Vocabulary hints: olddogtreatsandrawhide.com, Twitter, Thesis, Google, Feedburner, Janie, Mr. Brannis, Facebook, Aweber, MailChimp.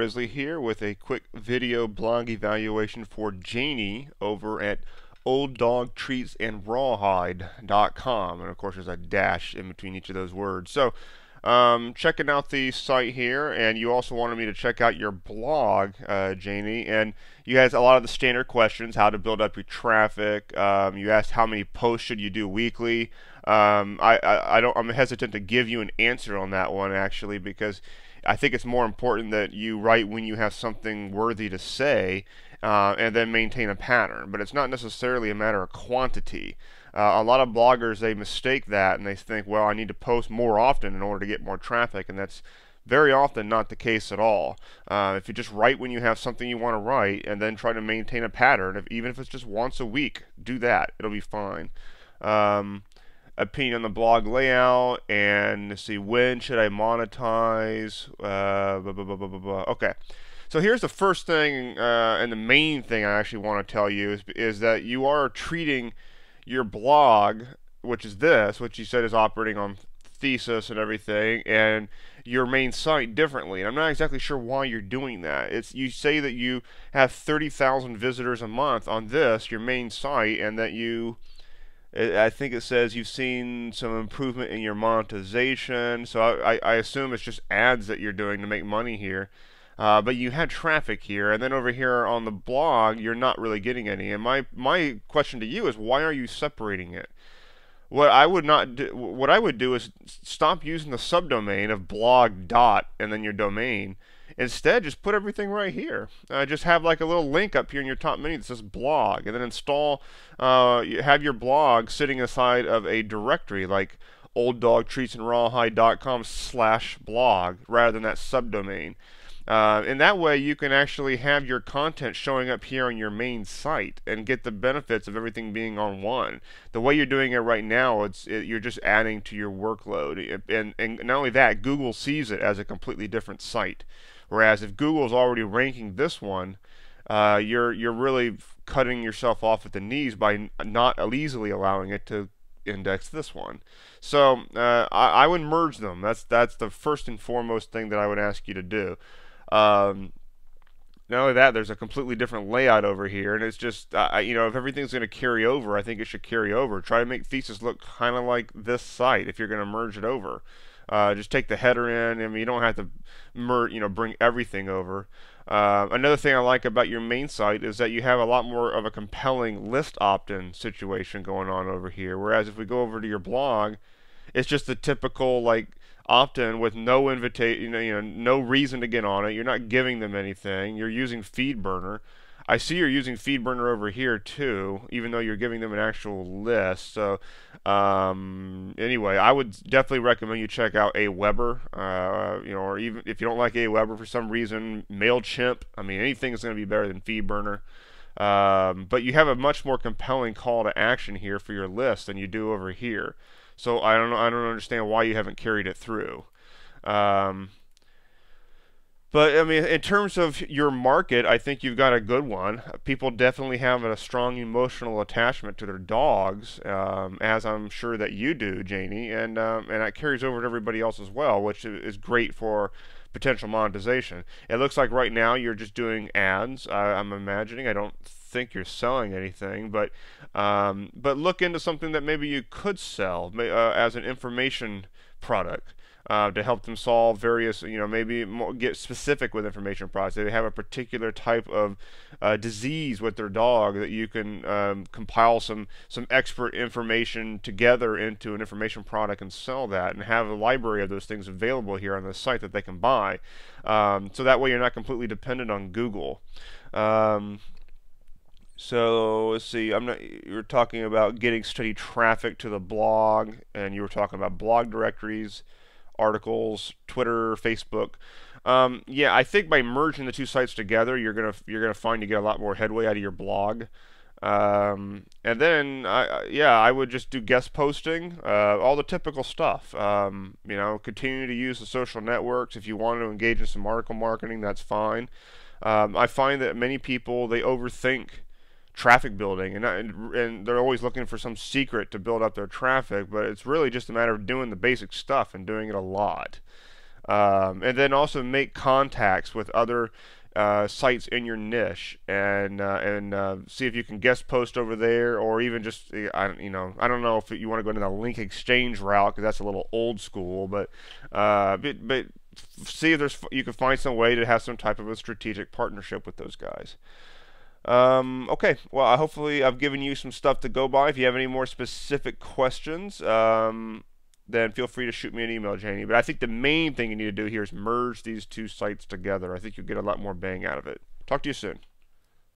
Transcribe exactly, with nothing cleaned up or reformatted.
Grizzly here with a quick video blog evaluation for Janie over at old dog treats and rawhide dot com, and of course there's a dash in between each of those words. So um, checking out the site here, and you also wanted me to check out your blog, uh, Janie, and you asked a lot of the standard questions: how to build up your traffic. Um, you asked how many posts should you do weekly. Um, I, I, I don't. I'm hesitant to give you an answer on that one, actually, because I think it's more important that you write when you have something worthy to say, uh, and then maintain a pattern. But it's not necessarily a matter of quantity. Uh, a lot of bloggers, they mistake that, and they think, well, I need to post more often in order to get more traffic, and that's very often not the case at all. Uh, if you just write when you have something you want to write, and then try to maintain a pattern, if, even if it's just once a week, do that. It'll be fine. Um, opinion on the blog layout, and let's see, when should I monetize, uh, blah, blah, blah, blah, blah, blah. Okay, so here's the first thing, uh, and the main thing I actually want to tell you is, is that you are treating your blog, which is this, which you said is operating on Thesis and everything, and your main site differently. And I'm not exactly sure why you're doing that. It's, you say that you have thirty thousand visitors a month on this, your main site, and that you, I think it says you've seen some improvement in your monetization, so I, I assume it's just ads that you're doing to make money here. Uh, but you had traffic here, and then over here on the blog, you're not really getting any. And my my question to you is, why are you separating it? What I would not do, what I would do is stop using the subdomain of blog dot and then your domain. Instead, just put everything right here. Uh, just have like a little link up here in your top menu that says blog, and then install, uh, have your blog sitting aside of a directory like old dog treats and rawhide dot com slash blog rather than that subdomain. Uh, and that way you can actually have your content showing up here on your main site and get the benefits of everything being on one. The way you're doing it right now, it's it, you're just adding to your workload. And, and not only that, Google sees it as a completely different site. Whereas if Google's already ranking this one, uh, you're, you're really cutting yourself off at the knees by not easily allowing it to index this one. So uh, I, I would merge them. That's, that's the first and foremost thing that I would ask you to do. Um, not only that, there's a completely different layout over here, and it's just, uh, you know, if everything's going to carry over, I think it should carry over. Try to make Thesis look kind of like this site if you're going to merge it over. Uh, just take the header in. I mean, you don't have to merge, you know, bring everything over. Uh, another thing I like about your main site is that you have a lot more of a compelling list opt-in situation going on over here, whereas if we go over to your blog, it's just the typical, like, opt-in with no invitation, you know, you know, no reason to get on it. You're not giving them anything. You're using Feedburner. I see you're using Feedburner over here too, even though you're giving them an actual list. So um, anyway, I would definitely recommend you check out Aweber, uh, you know, or even if you don't like Aweber for some reason, MailChimp. I mean, anything is going to be better than Feedburner. Um, but you have a much more compelling call to action here for your list than you do over here. So I don't know, I don't understand why you haven't carried it through. Um, but I mean, in terms of your market, I think you've got a good one. People definitely have a strong emotional attachment to their dogs, um, as I'm sure that you do, Janie, and um, and that carries over to everybody else as well, which is great for potential monetization. It looks like right now you're just doing ads, I, I'm imagining. I don't think you're selling anything, but um, but look into something that maybe you could sell uh, as an information product uh, to help them solve various, you know, maybe more, get specific with information products. They have a particular type of uh, disease with their dog that you can um, compile some some expert information together into an information product and sell that, and have a library of those things available here on the site that they can buy. Um, so that way you're not completely dependent on Google. Um, So let's see. I'm not. You were talking about getting steady traffic to the blog, and you were talking about blog directories, articles, Twitter, Facebook. Um, yeah, I think by merging the two sites together, you're gonna you're gonna find you get a lot more headway out of your blog. Um, and then, I, yeah, I would just do guest posting, uh, all the typical stuff. Um, you know, continue to use the social networks. If you want to engage in some article marketing, that's fine. Um, I find that many people, they overthink traffic building, and, and and they're always looking for some secret to build up their traffic, but it's really just a matter of doing the basic stuff and doing it a lot. Um, and then also make contacts with other uh, sites in your niche, and uh, and uh, see if you can guest post over there, or even just I you know I don't know if you want to go into the link exchange route because that's a little old school, but uh, but, but see if there's you can find some way to have some type of a strategic partnership with those guys. Um, okay, well, I, hopefully I've given you some stuff to go by. If you have any more specific questions, um, then feel free to shoot me an email, Janie. But I think the main thing you need to do here is merge these two sites together. I think you'll get a lot more bang out of it. Talk to you soon.